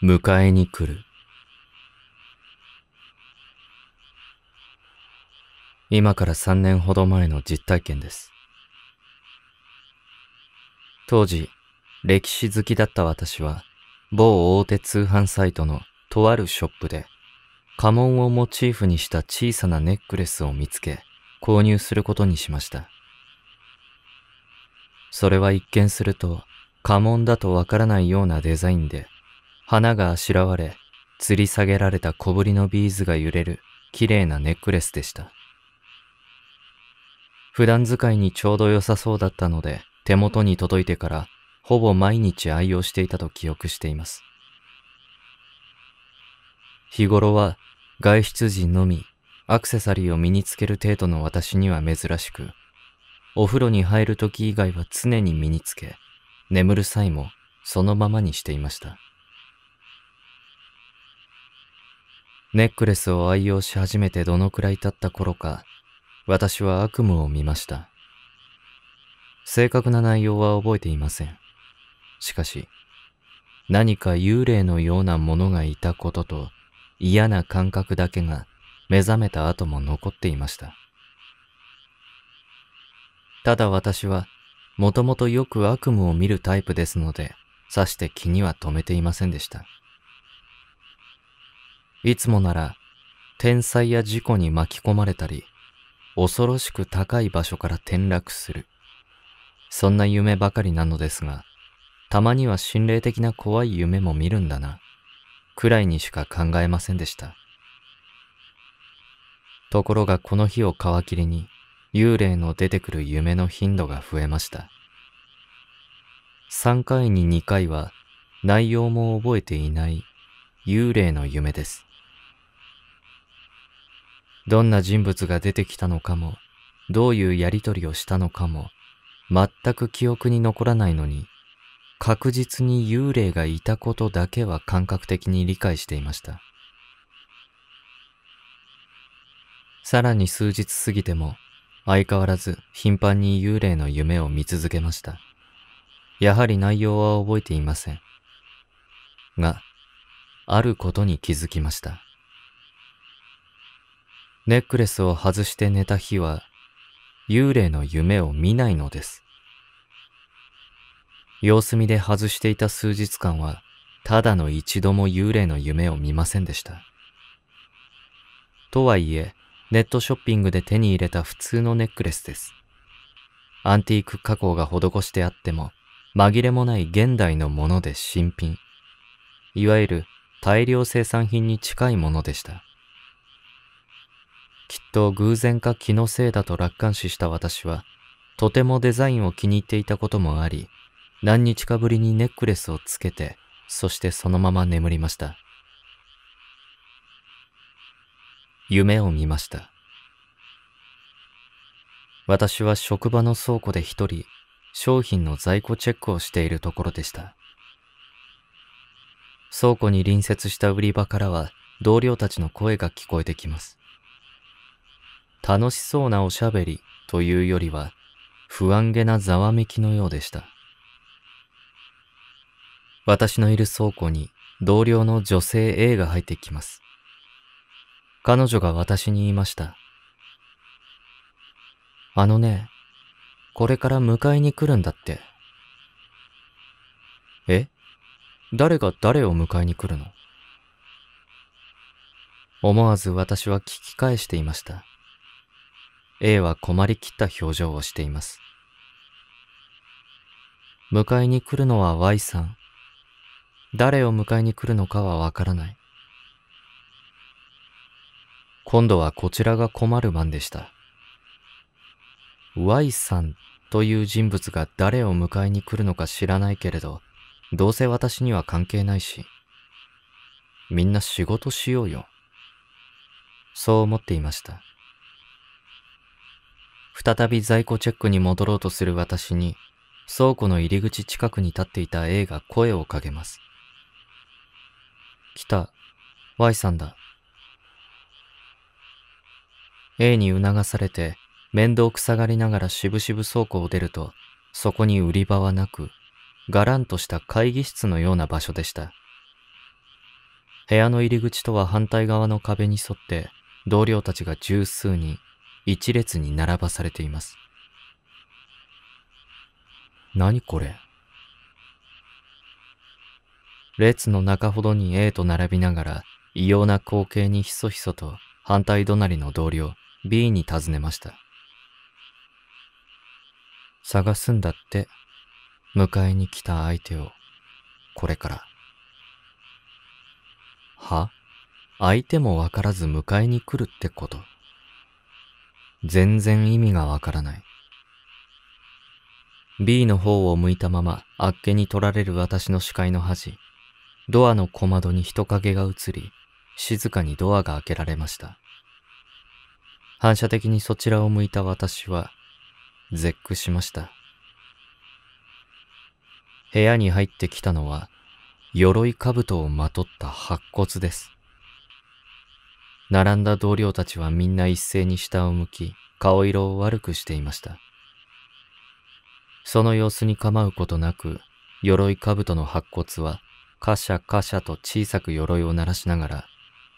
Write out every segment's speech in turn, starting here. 迎えに来る。今から3年ほど前の実体験です。当時、歴史好きだった私は、某大手通販サイトのとあるショップで、家紋をモチーフにした小さなネックレスを見つけ、購入することにしました。それは一見すると、家紋だとわからないようなデザインで、花があしらわれ、吊り下げられた小ぶりのビーズが揺れる綺麗なネックレスでした。普段使いにちょうど良さそうだったので、手元に届いてからほぼ毎日愛用していたと記憶しています。日頃は外出時のみアクセサリーを身につける程度の私には珍しく、お風呂に入る時以外は常に身につけ、眠る際もそのままにしていました。ネックレスを愛用し始めてどのくらい経った頃か、私は悪夢を見ました。正確な内容は覚えていません。しかし、何か幽霊のようなものがいたことと嫌な感覚だけが目覚めた後も残っていました。ただ私はもともとよく悪夢を見るタイプですので、さして気には留めていませんでした。いつもなら天災や事故に巻き込まれたり、恐ろしく高い場所から転落する。そんな夢ばかりなのですが、たまには心霊的な怖い夢も見るんだな、くらいにしか考えませんでした。ところがこの日を皮切りに、幽霊の出てくる夢の頻度が増えました。3回に2回は、内容も覚えていない幽霊の夢です。どんな人物が出てきたのかも、どういうやりとりをしたのかも、全く記憶に残らないのに、確実に幽霊がいたことだけは感覚的に理解していました。さらに数日過ぎても、相変わらず頻繁に幽霊の夢を見続けました。やはり内容は覚えていません。が、あることに気づきました。ネックレスを外して寝た日は、幽霊の夢を見ないのです。様子見で外していた数日間は、ただの一度も幽霊の夢を見ませんでした。とはいえ、ネットショッピングで手に入れた普通のネックレスです。アンティーク加工が施してあっても、紛れもない現代のもので新品。いわゆる大量生産品に近いものでした。きっと偶然か気のせいだと楽観視した私は、とてもデザインを気に入っていたこともあり、何日かぶりにネックレスをつけて、そしてそのまま眠りました。夢を見ました。私は職場の倉庫で一人、商品の在庫チェックをしているところでした。倉庫に隣接した売り場からは、同僚たちの声が聞こえてきます。楽しそうなおしゃべりというよりは、不安げなざわめきのようでした。私のいる倉庫に同僚の女性 A が入ってきます。彼女が私に言いました。あのね、これから迎えに来るんだって。え？誰が誰を迎えに来るの？思わず私は聞き返していました。A は困りきった表情をしています。迎えに来るのは Y さん。誰を迎えに来るのかはわからない。今度はこちらが困る番でした。Y さんという人物が誰を迎えに来るのか知らないけれど、どうせ私には関係ないし、みんな仕事しようよ。そう思っていました。再び在庫チェックに戻ろうとする私に、倉庫の入り口近くに立っていた A が声をかけます。来た、Y さんだ。A に促されて、面倒くさがりながらしぶしぶ倉庫を出ると、そこに売り場はなく、がらんとした会議室のような場所でした。部屋の入り口とは反対側の壁に沿って、同僚たちが十数人、一列に並ばされています。何これ？列の中ほどに A と並びながら、異様な光景にひそひそと反対隣の同僚 B に尋ねました。探すんだって、迎えに来た相手を、これから。は？相手もわからず迎えに来るってこと。全然意味がわからない。B の方を向いたまま、あっけに取られる私の視界の端、ドアの小窓に人影が映り、静かにドアが開けられました。反射的にそちらを向いた私は、絶句しました。部屋に入ってきたのは、鎧兜をまとった白骨です。並んだ同僚たちはみんな一斉に下を向き、顔色を悪くしていました。その様子に構うことなく、鎧兜の白骨は、カシャカシャと小さく鎧を鳴らしながら、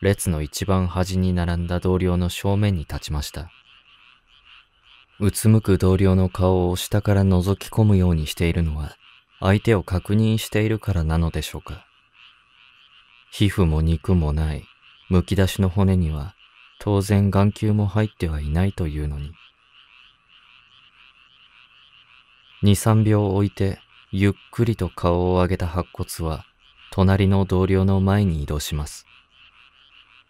列の一番端に並んだ同僚の正面に立ちました。うつむく同僚の顔を下から覗き込むようにしているのは、相手を確認しているからなのでしょうか。皮膚も肉もない、むき出しの骨には、当然眼球も入ってはいないというのに。2、3秒置いて、ゆっくりと顔を上げた白骨は、隣の同僚の前に移動します。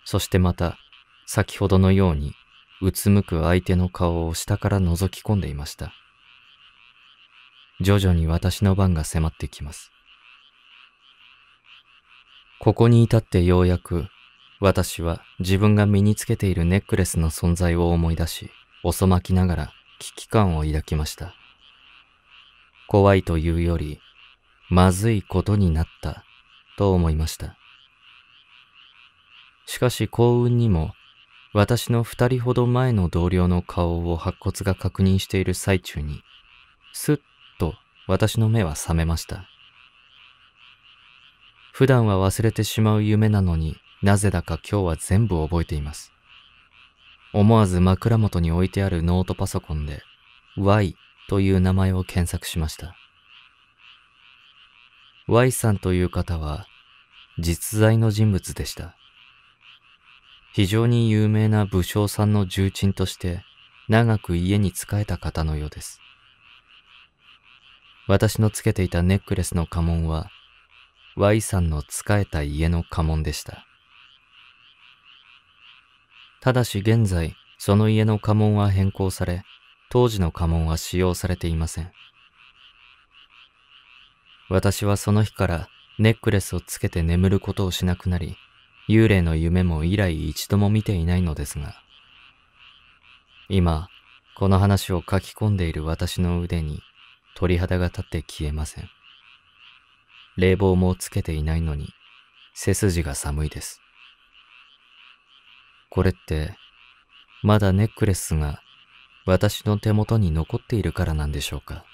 そしてまた、先ほどのように、うつむく相手の顔を下から覗き込んでいました。徐々に私の番が迫ってきます。ここに至ってようやく、私は自分が身につけているネックレスの存在を思い出し、遅まきながら危機感を抱きました。怖いというより、まずいことになった、と思いました。しかし幸運にも、私の2人ほど前の同僚の顔を白骨が確認している最中に、スッと私の目は覚めました。普段は忘れてしまう夢なのになぜだか今日は全部覚えています。思わず枕元に置いてあるノートパソコンで Y という名前を検索しました。Y さんという方は実在の人物でした。非常に有名な武将さんの重鎮として長く家に仕えた方のようです。私のつけていたネックレスの家紋は Y さんの仕えた家の家紋でした。ただし現在その家の家紋は変更され、当時の家紋は使用されていません。私はその日からネックレスをつけて眠ることをしなくなり、幽霊の夢も以来一度も見ていないのですが、今この話を書き込んでいる私の腕に鳥肌が立って消えません。冷房もつけていないのに背筋が寒いです。これってまだネックレスが私の手元に残っているからなんでしょうか。